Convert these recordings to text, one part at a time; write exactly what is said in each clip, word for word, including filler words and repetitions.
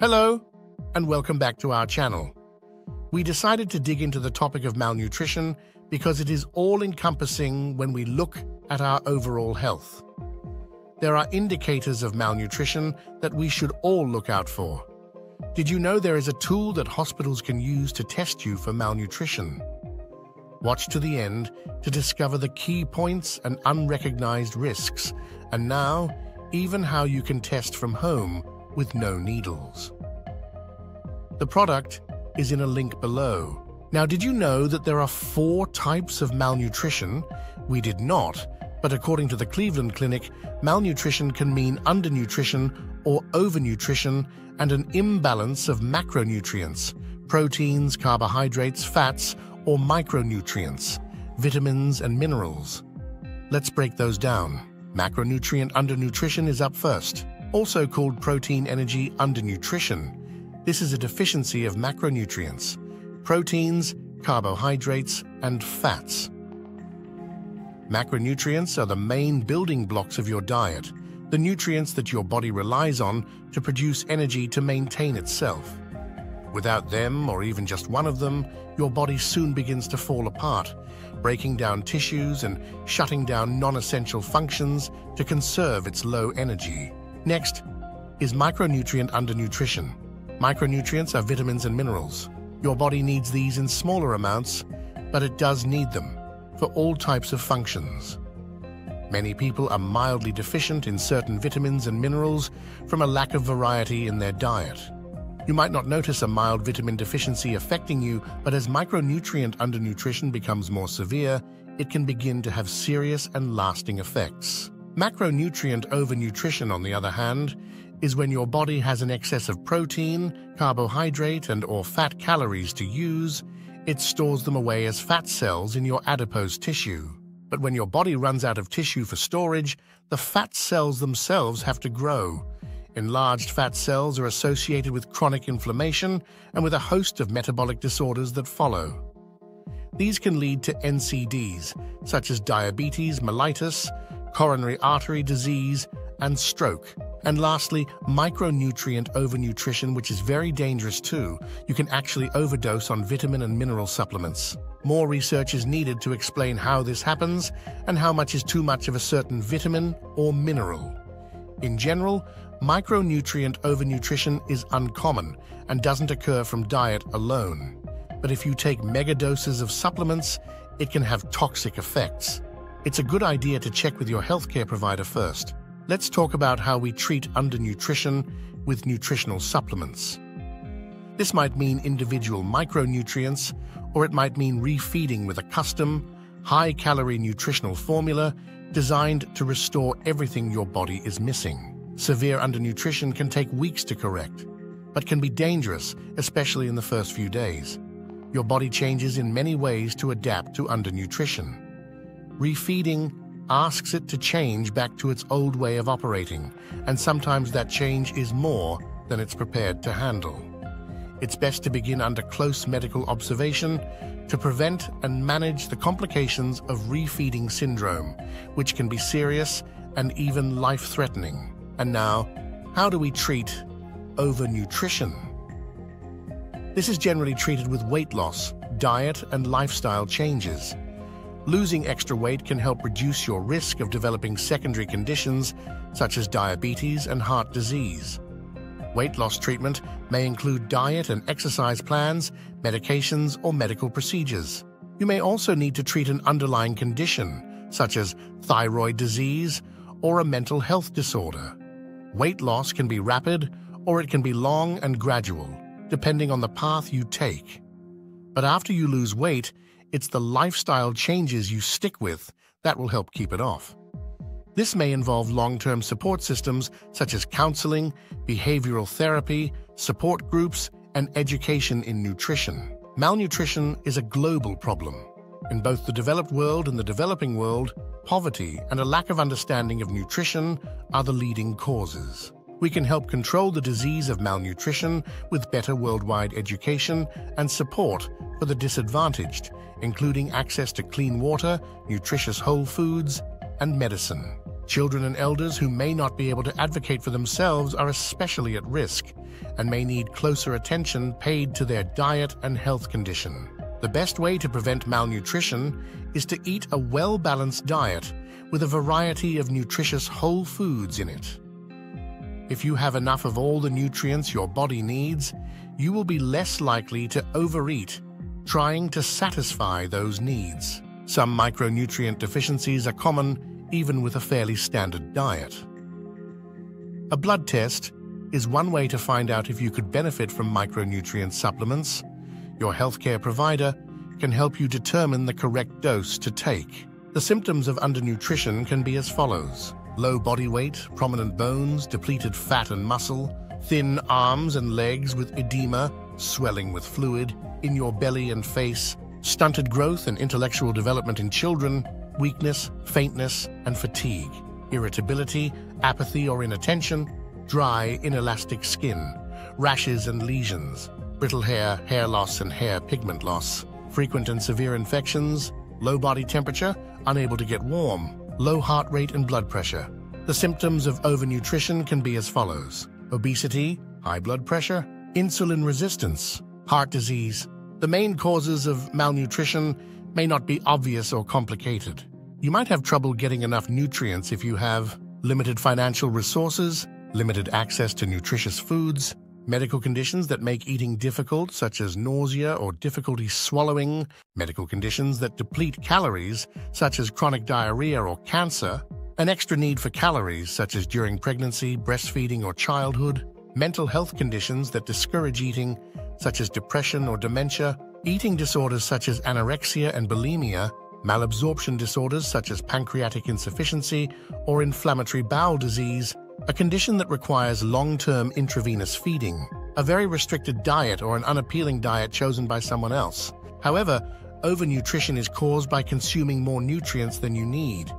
Hello, and welcome back to our channel. We decided to dig into the topic of malnutrition because it is all-encompassing when we look at our overall health. There are indicators of malnutrition that we should all look out for. Did you know there is a tool that hospitals can use to test you for malnutrition? Watch to the end to discover the key points and unrecognized risks, and now, even how you can test from home with no needles. The product is in a link below. Now, did you know that there are four types of malnutrition? We did not, but according to the Cleveland Clinic, malnutrition can mean undernutrition or overnutrition and an imbalance of macronutrients, proteins, carbohydrates, fats, or micronutrients, vitamins and minerals. Let's break those down. Macronutrient undernutrition is up first, also called protein energy undernutrition. This is a deficiency of macronutrients, proteins, carbohydrates, and fats. Macronutrients are the main building blocks of your diet, the nutrients that your body relies on to produce energy to maintain itself. Without them, or even just one of them, your body soon begins to fall apart, breaking down tissues and shutting down non-essential functions to conserve its low energy. Next is micronutrient undernutrition. Micronutrients are vitamins and minerals. Your body needs these in smaller amounts, but it does need them for all types of functions. Many people are mildly deficient in certain vitamins and minerals from a lack of variety in their diet. You might not notice a mild vitamin deficiency affecting you, but as micronutrient undernutrition becomes more severe, it can begin to have serious and lasting effects. Macronutrient overnutrition, on the other hand, is when your body has an excess of protein, carbohydrate, and/or fat calories to use. It stores them away as fat cells in your adipose tissue. But when your body runs out of tissue for storage, the fat cells themselves have to grow. Enlarged fat cells are associated with chronic inflammation and with a host of metabolic disorders that follow. These can lead to N C Ds, such as diabetes, mellitus, coronary artery disease, and stroke. And lastly, micronutrient overnutrition, which is very dangerous too. You can actually overdose on vitamin and mineral supplements. More research is needed to explain how this happens and how much is too much of a certain vitamin or mineral. In general, micronutrient overnutrition is uncommon and doesn't occur from diet alone. But if you take mega doses of supplements, it can have toxic effects. It's a good idea to check with your healthcare provider first. Let's talk about how we treat undernutrition with nutritional supplements. This might mean individual micronutrients, or it might mean refeeding with a custom, high-calorie nutritional formula designed to restore everything your body is missing. Severe undernutrition can take weeks to correct, but can be dangerous, especially in the first few days. Your body changes in many ways to adapt to undernutrition. Refeeding asks it to change back to its old way of operating, and sometimes that change is more than it's prepared to handle. It's best to begin under close medical observation to prevent and manage the complications of refeeding syndrome, which can be serious and even life-threatening. And now, how do we treat overnutrition? This is generally treated with weight loss, diet, and lifestyle changes. Losing extra weight can help reduce your risk of developing secondary conditions such as diabetes and heart disease. Weight loss treatment may include diet and exercise plans, medications, or medical procedures. You may also need to treat an underlying condition such as thyroid disease or a mental health disorder. Weight loss can be rapid or it can be long and gradual, depending on the path you take. But after you lose weight, it's the lifestyle changes you stick with that will help keep it off. This may involve long-term support systems such as counseling, behavioral therapy, support groups, and education in nutrition. Malnutrition is a global problem. In both the developed world and the developing world, poverty and a lack of understanding of nutrition are the leading causes. We can help control the disease of malnutrition with better worldwide education and support for the disadvantaged, including access to clean water, nutritious whole foods, and medicine. Children and elders who may not be able to advocate for themselves are especially at risk and may need closer attention paid to their diet and health condition. The best way to prevent malnutrition is to eat a well-balanced diet with a variety of nutritious whole foods in it. If you have enough of all the nutrients your body needs, you will be less likely to overeat, trying to satisfy those needs. Some micronutrient deficiencies are common even with a fairly standard diet. A blood test is one way to find out if you could benefit from micronutrient supplements. Your healthcare provider can help you determine the correct dose to take. The symptoms of undernutrition can be as follows: low body weight, prominent bones, depleted fat and muscle, thin arms and legs with edema, swelling with fluid in your belly and face, stunted growth and intellectual development in children, weakness, faintness, and fatigue, irritability, apathy or inattention, dry, inelastic skin, rashes and lesions, brittle hair, hair loss and hair pigment loss, frequent and severe infections, low body temperature, unable to get warm, low heart rate and blood pressure. The symptoms of overnutrition can be as follows: obesity, high blood pressure, insulin resistance, heart disease. The main causes of malnutrition may not be obvious or complicated. You might have trouble getting enough nutrients if you have limited financial resources, limited access to nutritious foods, medical conditions that make eating difficult, such as nausea or difficulty swallowing, medical conditions that deplete calories, such as chronic diarrhea or cancer, an extra need for calories, such as during pregnancy, breastfeeding, or childhood, mental health conditions that discourage eating, such as depression or dementia, eating disorders such as anorexia and bulimia, malabsorption disorders such as pancreatic insufficiency or inflammatory bowel disease, a condition that requires long-term intravenous feeding, a very restricted diet or an unappealing diet chosen by someone else. However, overnutrition is caused by consuming more nutrients than you need.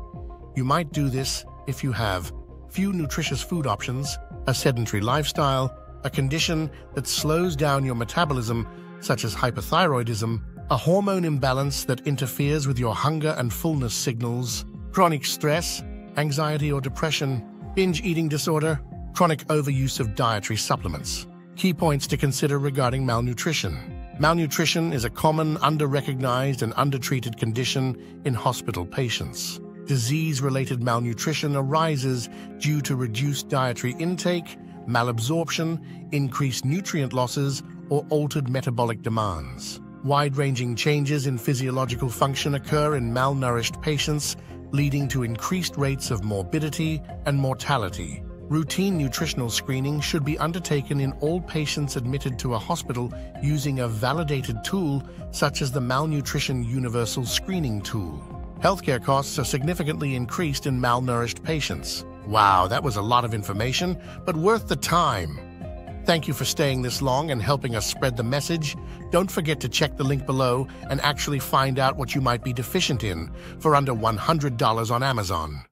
You might do this if you have few nutritious food options, a sedentary lifestyle, a condition that slows down your metabolism such as hypothyroidism, a hormone imbalance that interferes with your hunger and fullness signals, chronic stress, anxiety or depression, binge eating disorder, chronic overuse of dietary supplements. Key points to consider regarding malnutrition. Malnutrition is a common, under-recognized and under-treated condition in hospital patients. Disease-related malnutrition arises due to reduced dietary intake, malabsorption, increased nutrient losses, or altered metabolic demands. Wide-ranging changes in physiological function occur in malnourished patients, leading to increased rates of morbidity and mortality. Routine nutritional screening should be undertaken in all patients admitted to a hospital using a validated tool such as the Malnutrition Universal Screening Tool. Healthcare costs are significantly increased in malnourished patients. Wow, that was a lot of information, but worth the time. Thank you for staying this long and helping us spread the message. Don't forget to check the link below and actually find out what you might be deficient in for under one hundred dollars on Amazon.